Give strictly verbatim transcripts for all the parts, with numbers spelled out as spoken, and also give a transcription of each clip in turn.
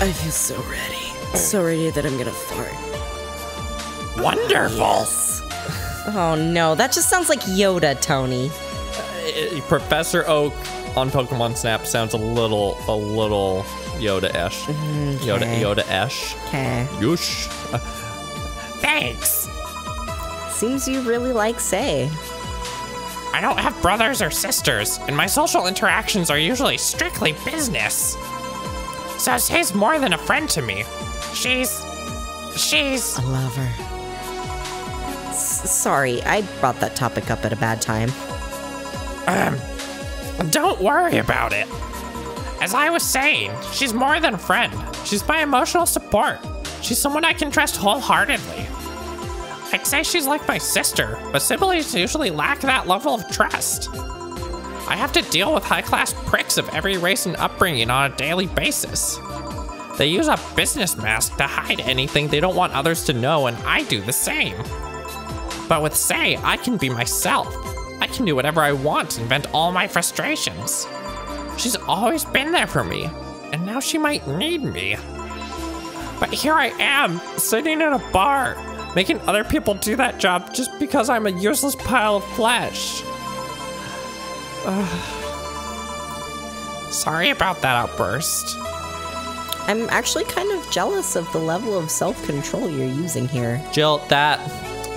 I feel so ready. So ready that I'm gonna fart. Wonderful! Yes. Oh no, that just sounds like Yoda, Tony. Uh, Professor Oak on Pokemon Snap sounds a little, a little Yoda-ish. Mm Yoda, Yoda-ish. Okay. Yoosh. Uh, thanks! Seems you really like Say. I don't have brothers or sisters, and my social interactions are usually strictly business. So she's more than a friend to me. She's, she's... I love her. S sorry, I brought that topic up at a bad time. Um, don't worry about it. As I was saying, she's more than a friend. She's my emotional support. She's someone I can trust wholeheartedly. I'd say she's like my sister, but siblings usually lack that level of trust. I have to deal with high-class pricks of every race and upbringing on a daily basis. They use a business mask to hide anything they don't want others to know, and I do the same. But with Say, I can be myself. I can do whatever I want and vent all my frustrations. She's always been there for me, and now she might need me. But here I am, sitting in a bar, making other people do that job just because I'm a useless pile of flesh. Uh, sorry about that outburst. I'm actually kind of jealous of the level of self-control you're using here. Jill, that...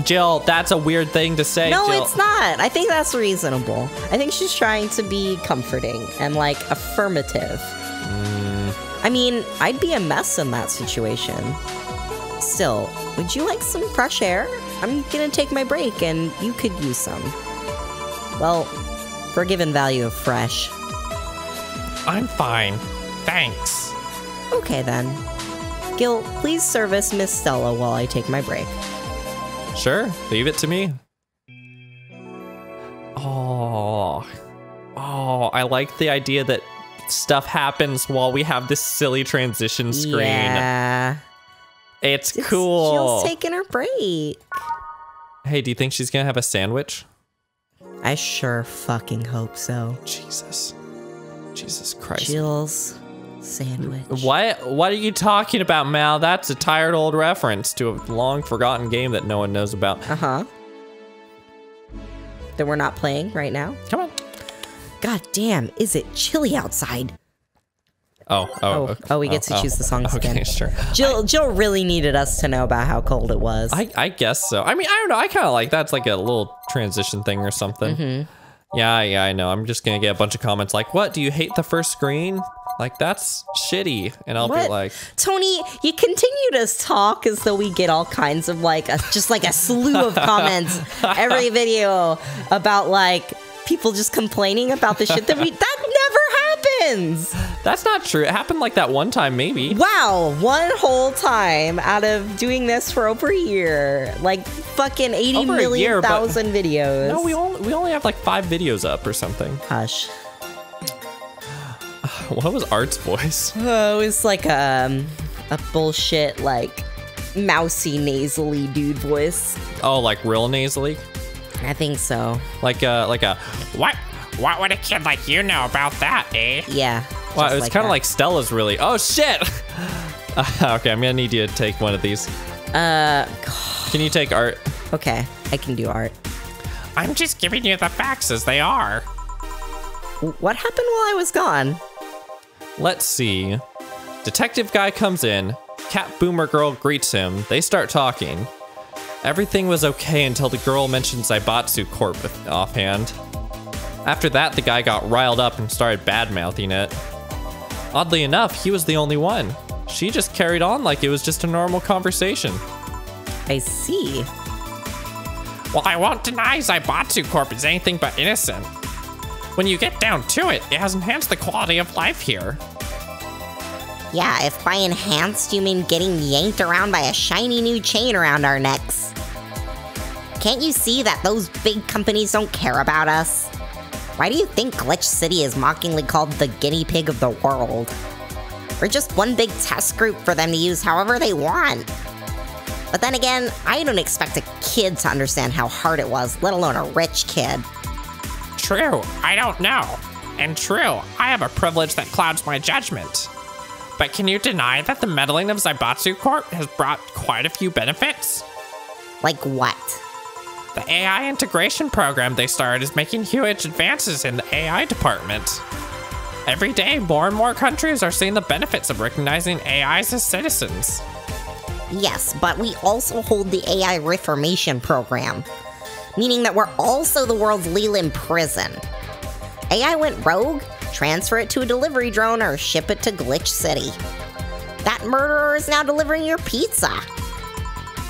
Jill, that's a weird thing to say, No, Jill. It's not. I think that's reasonable. I think she's trying to be comforting and, like, affirmative. Mm. I mean, I'd be a mess in that situation. Still, would you like some fresh air? I'm gonna take my break, and you could use some. Well... for given value of fresh. I'm fine, thanks. Okay then. Gil, please service Miss Stella while I take my break. Sure, leave it to me. Oh, oh, I like the idea that stuff happens while we have this silly transition screen. Yeah. It's, it's cool. Jill's taking her break. Hey, do you think she's gonna have a sandwich? I sure fucking hope so. Jesus. Jesus Christ. Jill's sandwich. What? What are you talking about, Mal? That's a tired old reference to a long forgotten game that no one knows about. Uh-huh. That we're not playing right now? Come on. God damn, is it chilly outside? Oh, oh, oh, oh we get oh, to choose oh, the songs okay, again. Sure. Jill, I, Jill really needed us to know about how cold it was. I, I guess so. I mean, I don't know. I kind of like that's like a little transition thing or something. Mm-hmm. Yeah, yeah, I know. I'm just going to get a bunch of comments like, what, do you hate the first screen? Like, that's shitty. And I'll what? be like, Tony, you continue to talk as though we get all kinds of like, a, just like a slew of comments every video about like people just complaining about the shit that we, that never happens. That's not true. It happened like that one time, maybe. Wow, one whole time out of doing this for over a year, like fucking eighty over million year, thousand videos. No, we only we only have like five videos up or something. Hush. What was Art's voice? Oh, it was like a a bullshit like mousy nasally dude voice. Oh, like real nasally? I think so. Like a like a what? What would a kid like you know about that, eh? Yeah. Wow, it was like kind of like Stella's really. Oh shit! Uh, okay, I'm gonna need you to take one of these. Uh. Can you take Art? Okay, I can do Art. I'm just giving you the facts as they are. What happened while I was gone? Let's see. Detective guy comes in. Cat boomer girl greets him. They start talking. Everything was okay until the girl mentions Zaibatsu Corp offhand. After that, the guy got riled up and started bad-mouthing it. Oddly enough, he was the only one. She just carried on like it was just a normal conversation. I see. Well, I won't deny Zaibatsu Corp is anything but innocent. When you get down to it, it has enhanced the quality of life here. Yeah, if by enhanced you mean getting yanked around by a shiny new chain around our necks. Can't you see that those big companies don't care about us? Why do you think Glitch City is mockingly called the guinea pig of the world? We're just one big test group for them to use however they want. But then again, I don't expect a kid to understand how hard it was, let alone a rich kid. True, I don't know. And true, I have a privilege that clouds my judgment. But can you deny that the meddling of Zaibatsu Corp has brought quite a few benefits? Like what? The A I integration program they started is making huge advances in the A I department. Every day, more and more countries are seeing the benefits of recognizing A Is as citizens. Yes, but we also hold the A I reformation program, meaning that we're also the world's Leland prison. A I went rogue, transfer it to a delivery drone, or ship it to Glitch City. That murderer is now delivering your pizza.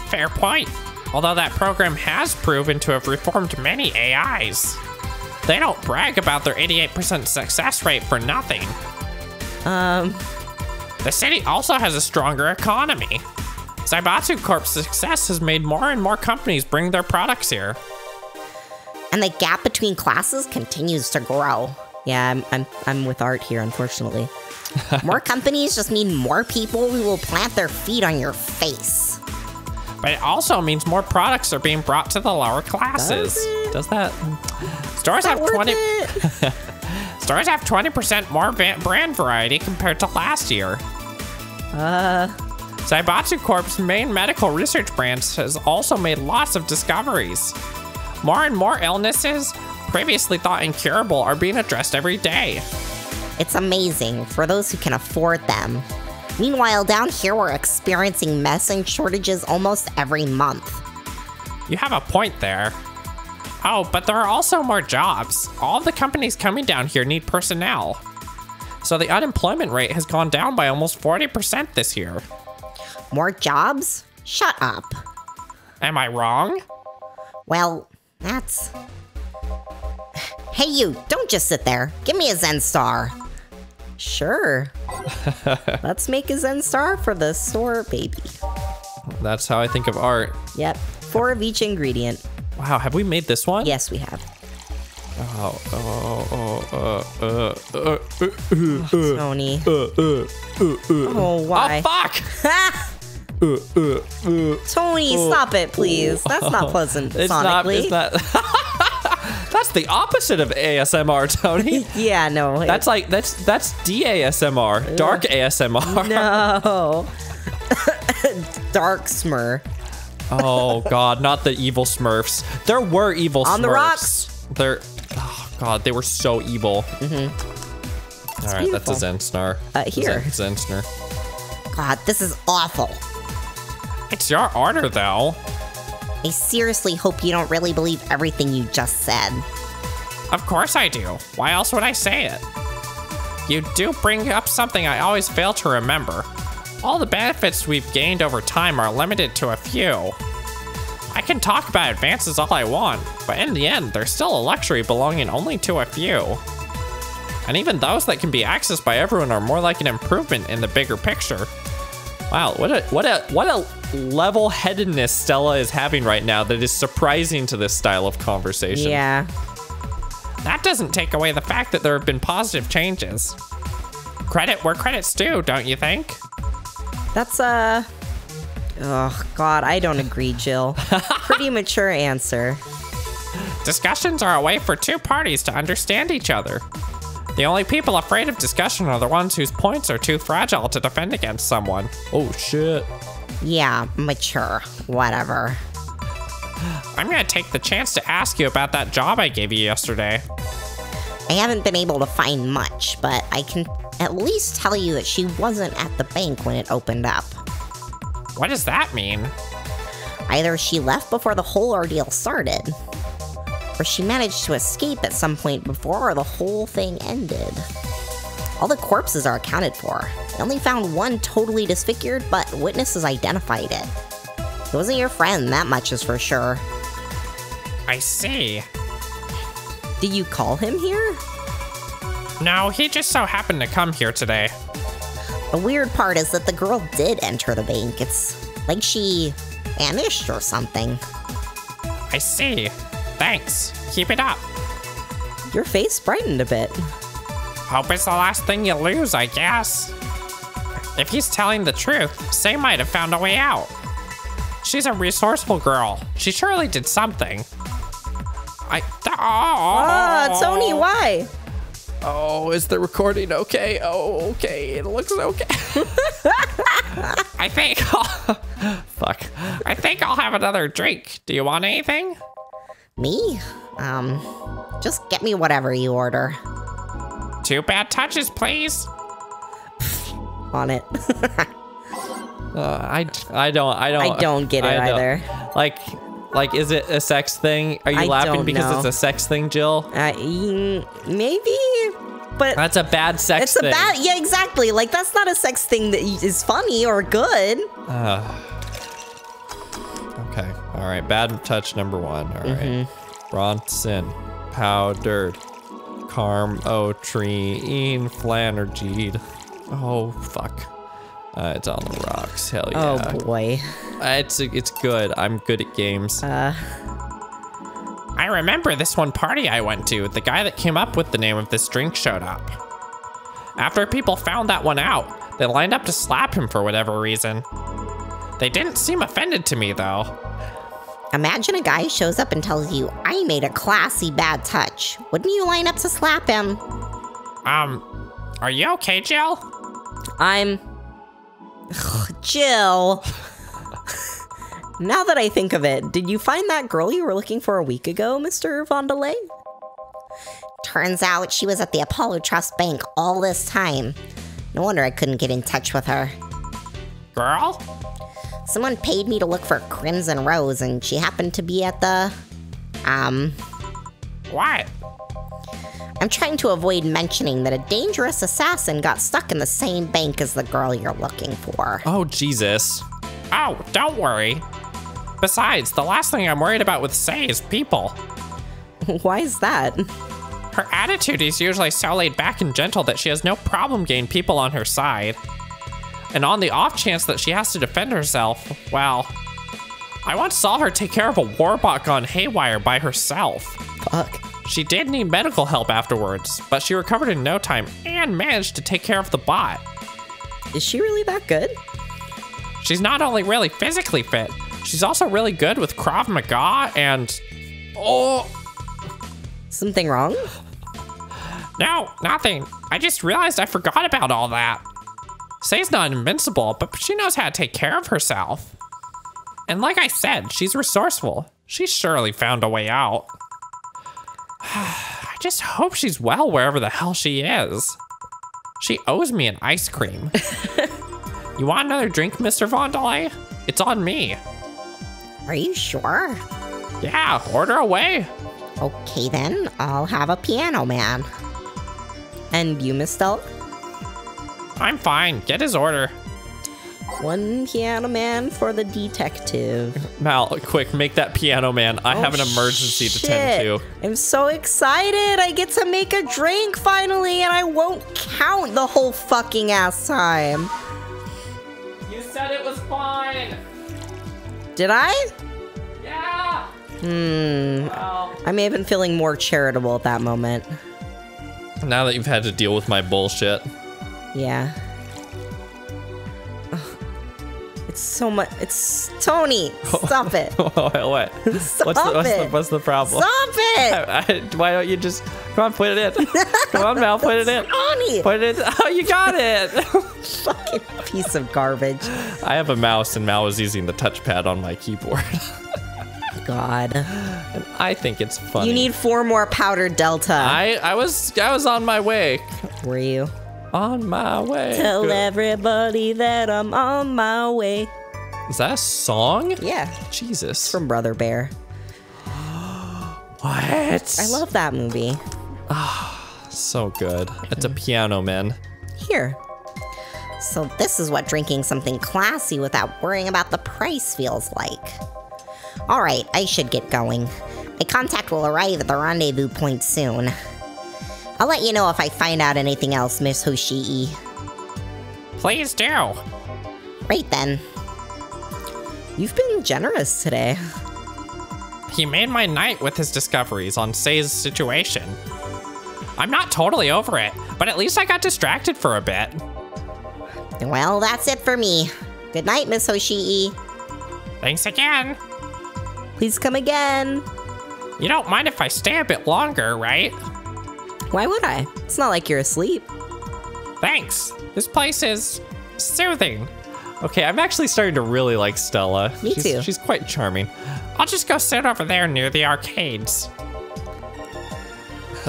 Fair point. Although that program has proven to have reformed many A Is. They don't brag about their eighty-eight percent success rate for nothing. Um... The city also has a stronger economy. Zaibatsu Corp's success has made more and more companies bring their products here. And the gap between classes continues to grow. Yeah, I'm, I'm, I'm with Art here, unfortunately. More companies just mean more people who will plant their feet on your face. But it also means more products are being brought to the lower classes. Does, Does that? Stores that have twenty. Stores have twenty percent more brand variety compared to last year. Uh. Zaibatsu Corp's main medical research branch has also made lots of discoveries. More and more illnesses previously thought incurable are being addressed every day. It's amazing for those who can afford them. Meanwhile, down here, we're experiencing medicine shortages almost every month. You have a point there. Oh, but there are also more jobs. All the companies coming down here need personnel. So the unemployment rate has gone down by almost forty percent this year. More jobs? Shut up. Am I wrong? Well, that's... Hey you, don't just sit there. Give me a Zen Star. Sure. Let's make a Zen Star for the sore baby. That's how I think of art. Yep. Four of each ingredient. Wow, have we made this one? Yes, we have. Oh, oh, oh, uh, uh, uh, uh, uh, oh, Tony. Uh, uh, uh, uh. Oh, why? Oh, fuck! Uh, uh, uh, Tony, uh, stop it, please. Uh, That's not pleasant, it's sonically. Not, it's not. That's the opposite of A S M R, Tony. Yeah, no. That's like that's that's D A S M R, dark uh, A S M R. No, dark smurf. Oh God, not the evil Smurfs. There were evil on Smurfs. On the rocks. There. Oh God, they were so evil. Mm-hmm. All right, beautiful. That's a Zen Star. Uh, here, Zen, Zen Star. God, this is awful. It's your order, though. I seriously hope you don't really believe everything you just said. Of course I do. Why else would I say it? You do bring up something I always fail to remember. All the benefits we've gained over time are limited to a few. I can talk about advances all I want, but in the end, they're still a luxury belonging only to a few. And even those that can be accessed by everyone are more like an improvement in the bigger picture. Wow, what a what a what a level-headedness Stella is having right now that is surprising to this style of conversation. Yeah. That doesn't take away the fact that there have been positive changes. Credit where credit's due, don't you think? That's uh oh God, I don't agree, Jill. Pretty mature answer. Discussions are a way for two parties to understand each other. The only people afraid of discussion are the ones whose points are too fragile to defend against someone. Oh, shit. Yeah, mature. Whatever. I'm gonna take the chance to ask you about that job I gave you yesterday. I haven't been able to find much, but I can at least tell you that she wasn't at the bank when it opened up. What does that mean? Either she left before the whole ordeal started, or she managed to escape at some point before the whole thing ended. All the corpses are accounted for. They only found one totally disfigured, but witnesses identified it. It wasn't your friend, that much is for sure. I see. Did you call him here? No, he just so happened to come here today. The weird part is that the girl did enter the bank. It's like she vanished or something. I see. Thanks. Keep it up. Your face brightened a bit. Hope it's the last thing you lose, I guess. If he's telling the truth, Say might have found a way out. She's a resourceful girl. She surely did something. I... Oh, oh Tony, why? Oh, is the recording okay? Oh, okay. It looks okay. I think. Fuck. I think I'll have another drink. Do you want anything? Me? Um, just get me whatever you order. Two bad touches, please. On it. uh, I I don't I don't I don't get it I either. Like. Like, is it a sex thing? Are you I laughing because know. It's a sex thing, Jill? Uh, maybe, but that's a bad sex it's thing. It's a bad, yeah, exactly. Like, that's not a sex thing that is funny or good. Uh, okay, all right. Bad touch number one. All mm-hmm. right, Bronson powdered carmotrine flanergide. Oh fuck. Uh, it's on the rocks. Hell yeah. Oh boy. Uh, it's it's good. I'm good at games. Uh, I remember this one party I went to. The guy that came up with the name of this drink showed up. After people found that one out, they lined up to slap him for whatever reason. They didn't seem offended to me though. Imagine a guy shows up and tells you, "I made a classy bad touch." Wouldn't you line up to slap him? Um, are you okay, Jill? I'm. Ugh, Jill. Now that I think of it, did you find that girl you were looking for a week ago, Mister Vondelay? Turns out she was at the Apollo Trust Bank all this time. No wonder I couldn't get in touch with her. Girl? Someone paid me to look for Crimson Rose, and she happened to be at the... Um... What? I'm trying to avoid mentioning that a dangerous assassin got stuck in the same bank as the girl you're looking for. Oh, Jesus. Oh, don't worry. Besides, the last thing I'm worried about with Say is people. Why is that? Her attitude is usually so laid back and gentle that she has no problem getting people on her side. And on the off chance that she has to defend herself, well, I once saw her take care of a warbot gone haywire by herself. Fuck. She did need medical help afterwards, but she recovered in no time and managed to take care of the bot. Is she really that good? She's not only really physically fit, she's also really good with Krav Maga and... Oh! Something wrong? No, nothing. I just realized I forgot about all that. Say's not invincible, but she knows how to take care of herself. And like I said, she's resourceful. She surely found a way out. I just hope she's well wherever the hell she is. She owes me an ice cream. You want another drink, Mister Vondelay? It's on me. Are you sure? Yeah, order away. Okay then, I'll have a piano man. And you, Miss Del? I'm fine, get his order. One piano man for the detective. Mal, quick, make that piano man. I oh, have an emergency shit. to tend to. I'm so excited. I get to make a drink finally, and I won't count the whole fucking ass time. You said it was fine. Did I? Yeah. Hmm. Wow. I may have been feeling more charitable at that moment. Now that you've had to deal with my bullshit. Yeah. It's so much. It's Tony. Stop it. What? Stop what's the, what's it. The, what's the problem? Stop it. I, I, why don't you just come on? Put it in. Come on, Mal. Put it in. Tony. Put it in. Oh, you got it. Fucking piece of garbage. I have a mouse, and Mal was using the touchpad on my keyboard. God. And I think it's funny. You need four more powder delta. I I was I was on my way. Were you? On my way. Tell Good. everybody that I'm on my way. Is that a song? Yeah. Jesus. It's from Brother Bear. What? I love that movie. Ah, oh, so good. It's a piano man. Here. So this is what drinking something classy without worrying about the price feels like. All right, I should get going. My contact will arrive at the rendezvous point soon. I'll let you know if I find out anything else, Miss Hoshii. Please do. Right then. You've been generous today. He made my night with his discoveries on Say's situation. I'm not totally over it, but at least I got distracted for a bit. Well, that's it for me. Good night, Miss Hoshii. Thanks again. Please come again. You don't mind if I stay a bit longer, right? Why would I? It's not like you're asleep. Thanks. This place is soothing. Okay, I'm actually starting to really like Stella. Me she's, too. She's quite charming. I'll just go sit over there near the arcades.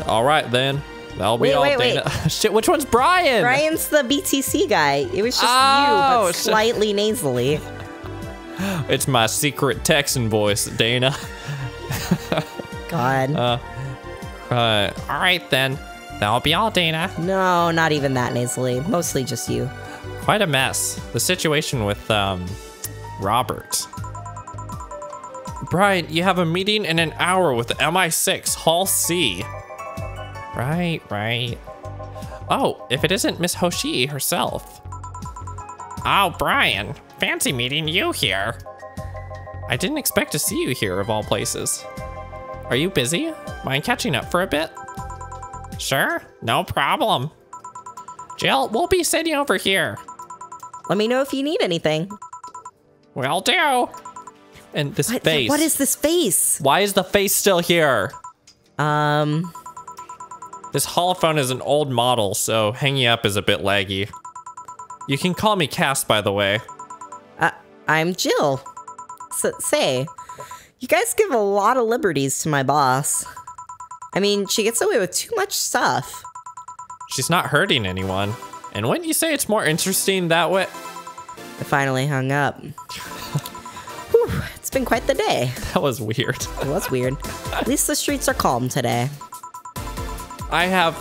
All right, then. That'll wait, be all wait, Dana. Wait. Shit, which one's Brian? Brian's the B T C guy. It was just oh, you, but slightly nasally. It's my secret Texan voice, Dana. God. Uh, uh, all right, then. That'll be all, Dana. No, not even that nasally. Mostly just you. Quite a mess. The situation with, um, Robert. Brian, you have a meeting in an hour with M I six, Hall C. Right, right. Oh, if it isn't Miss Hoshii herself. Oh, Brian, fancy meeting you here. I didn't expect to see you here, of all places. Are you busy? Mind catching up for a bit? Sure, no problem. Jill, we'll be sitting over here. Let me know if you need anything. Will do. And this what, face. What is this face? Why is the face still here? Um. This holophone is an old model, so hanging up is a bit laggy. You can call me Cass, by the way. Uh, I'm Jill. So, say, you guys give a lot of liberties to my boss. I mean, she gets away with too much stuff. She's not hurting anyone. And wouldn't you say it's more interesting that way? I finally hung up. Whew, it's been quite the day. That was weird. It was weird. At least the streets are calm today. I have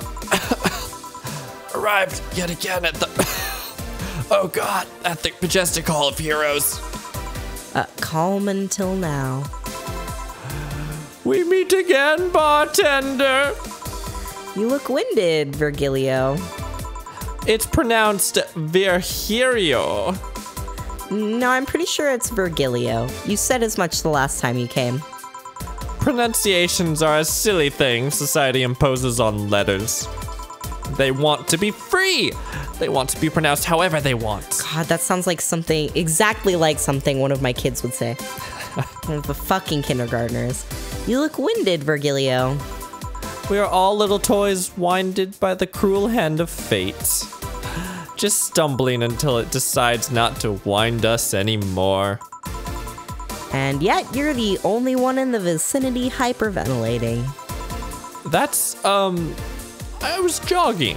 arrived yet again at the, oh God, at the Majestic Hall of Heroes. Uh, calm until now. We meet again, bartender. You look winded, Virgilio. It's pronounced Virgilio. No, I'm pretty sure it's Virgilio. You said as much the last time you came. Pronunciations are a silly thing society imposes on letters. They want to be free. They want to be pronounced however they want. God, that sounds like something, exactly like something one of my kids would say. One of the fucking kindergartners. You look winded, Virgilio. We are all little toys winded by the cruel hand of fate. Just stumbling until it decides not to wind us anymore. And yet you're the only one in the vicinity hyperventilating. That's, um, I was jogging.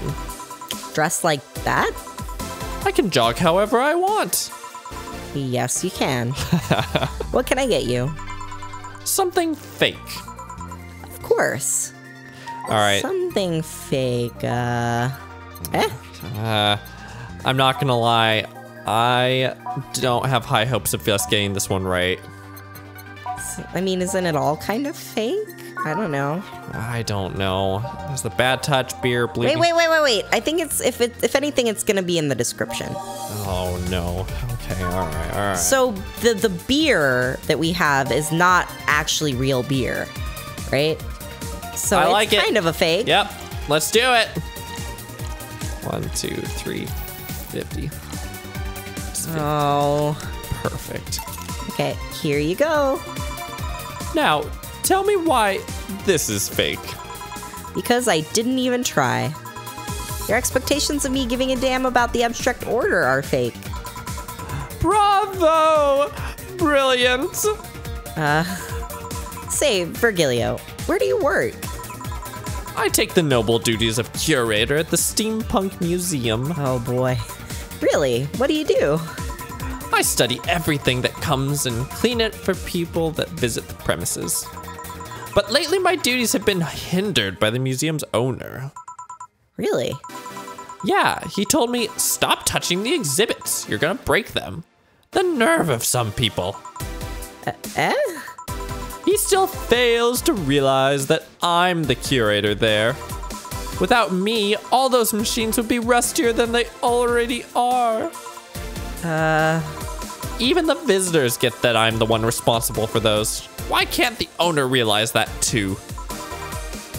Dressed like that? I can jog however I want. Yes, you can. What can I get you? Something fake. Of course. All right. Something fake, uh, eh? Uh, I'm not gonna lie. I don't have high hopes of us getting this one right. I mean, isn't it all kind of fake? I don't know. I don't know. There's the Bad Touch beer, bleeding. Wait, wait, wait, wait, wait. I think it's, if it, if anything, it's gonna be in the description. Oh no. Okay, all right, all right. So the, the beer that we have is not actually real beer, right? So I like it. Kind of a fake. Yep. Let's do it. One, two, three, fifty. Oh. Perfect. Okay, here you go. Now, tell me why this is fake. Because I didn't even try. Your expectations of me giving a damn about the abstract order are fake. Bravo! Brilliant! Uh, say, Virgilio, where do you work? I take the noble duties of curator at the Steampunk Museum. Oh boy. Really? What do you do? I study everything that comes and clean it for people that visit the premises. But lately my duties have been hindered by the museum's owner. Really? Yeah, he told me, stop touching the exhibits. You're gonna break them. The nerve of some people. Uh, eh? He still fails to realize that I'm the curator there. Without me, all those machines would be rustier than they already are. Uh... Even the visitors get that I'm the one responsible for those. Why can't the owner realize that too?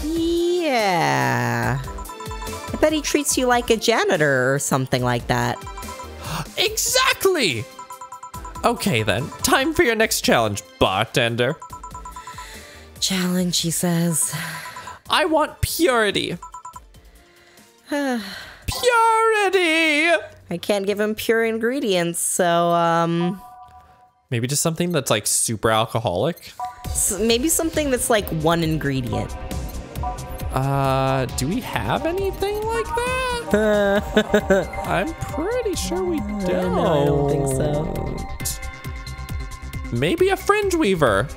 Yeah... I bet he treats you like a janitor or something like that. Exactly! Okay then, time for your next challenge, bartender. Challenge, he says. I want purity. Purity! I can't give him pure ingredients, so, um... maybe just something that's, like, super alcoholic? So maybe something that's, like, one ingredient. Uh, do we have anything like that? I'm pretty sure we don't. No, I don't think so. Maybe a fringe weaver.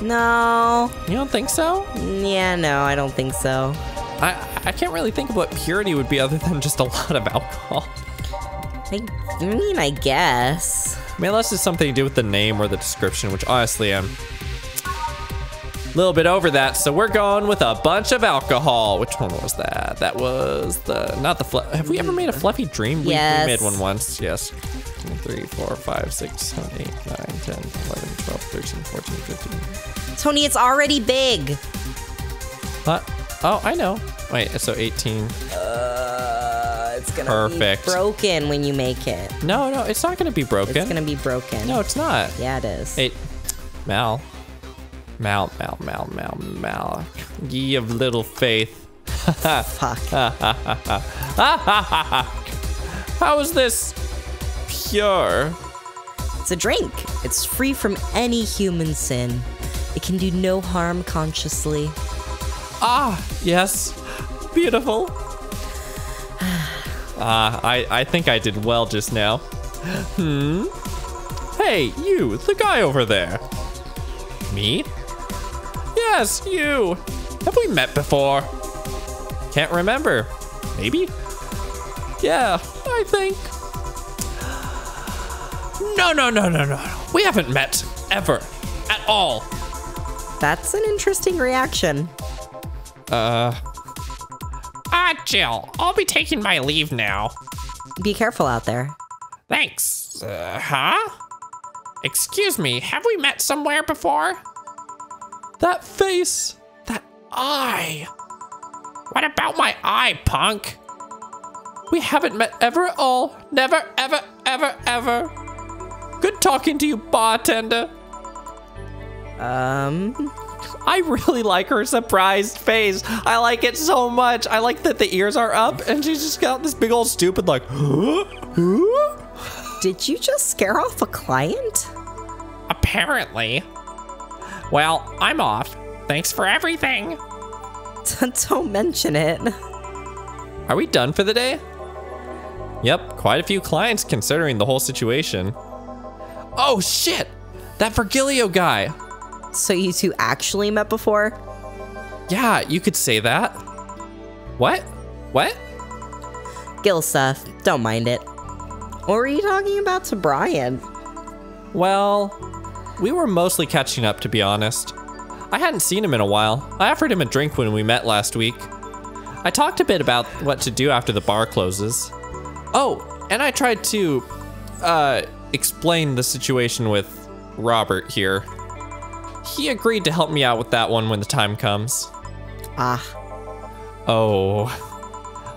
No. You don't think so? Yeah, no, I don't think so. I, I can't really think of what purity would be other than just a lot of alcohol. I mean, I guess. I mean, unless it's something to do with the name or the description, which honestly I'm a little bit over that. So we're going with a bunch of alcohol. Which one was that? That was the, not the, fluff. Have we ever made a fluffy dream? Yes. We, we made one once, yes. three, four, five, six, seven, eight, nine, ten, eleven, twelve, thirteen, fourteen, fifteen. Tony, it's already big. Huh? Oh, I know. Wait, so eighteen. Uh, it's gonna Perfect. be broken when you make it. No, no, it's not gonna be broken. It's gonna be broken. No, it's not. Yeah, it is. Eight. Mal. Mal, Mal, Mal, Mal, Mal. Ye of little faith. Fuck. How is this pure? It's a drink. It's free from any human sin. It can do no harm consciously. Ah, yes. Beautiful. Ah, uh, I, I think I did well just now. Hmm? Hey, you, the guy over there. Me? Yes, you. Have we met before? Can't remember. Maybe? Yeah, I think. No, no, no, no, no. We haven't met. Ever. At all. That's an interesting reaction. Uh. Ah, Jill, I'll be taking my leave now. Be careful out there. Thanks. Uh, huh? Excuse me, have we met somewhere before? That face. That eye. What about my eye, punk? We haven't met ever at all. Never, ever, ever, ever. Good talking to you, bartender. Um... I really like her surprised face. I like it so much. I like that the ears are up and she's just got this big old stupid like, huh? Huh? Did you just scare off a client? Apparently. Well, I'm off. Thanks for everything. Don't mention it. Are we done for the day? Yep, quite a few clients considering the whole situation. Oh shit, that Virgilio guy. So you two actually met before? Yeah, you could say that. What? What? Gil stuff. Don't mind it. What were you talking about to Brian? Well, we were mostly catching up, to be honest. I hadn't seen him in a while. I offered him a drink when we met last week. I talked a bit about what to do after the bar closes. Oh, and I tried to, uh, explain the situation with Robert here. He agreed to help me out with that one when the time comes. Ah. Oh.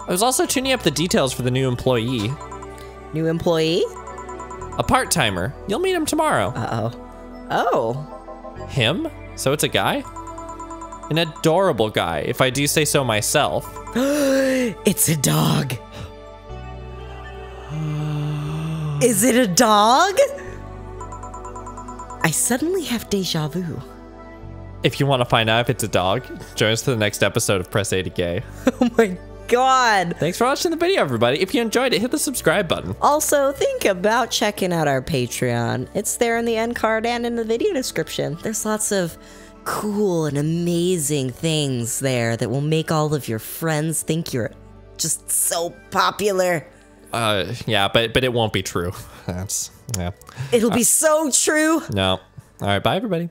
I was also tuning up the details for the new employee. New employee? A part-timer. You'll meet him tomorrow. Uh-oh. Oh. Him? So it's a guy? An adorable guy, if I do say so myself. It's a dog. Is it a dog? I suddenly have deja vu. If you want to find out if it's a dog, join us to the next episode of Press A to Gay. Oh my god. Thanks for watching the video, everybody. If you enjoyed it, hit the subscribe button. Also, think about checking out our Patreon. It's there in the end card and in the video description. There's lots of cool and amazing things there that will make all of your friends think you're just so popular. Uh, yeah, but but it won't be true. That's, yeah. It'll uh, be so true. No. All right, bye, everybody.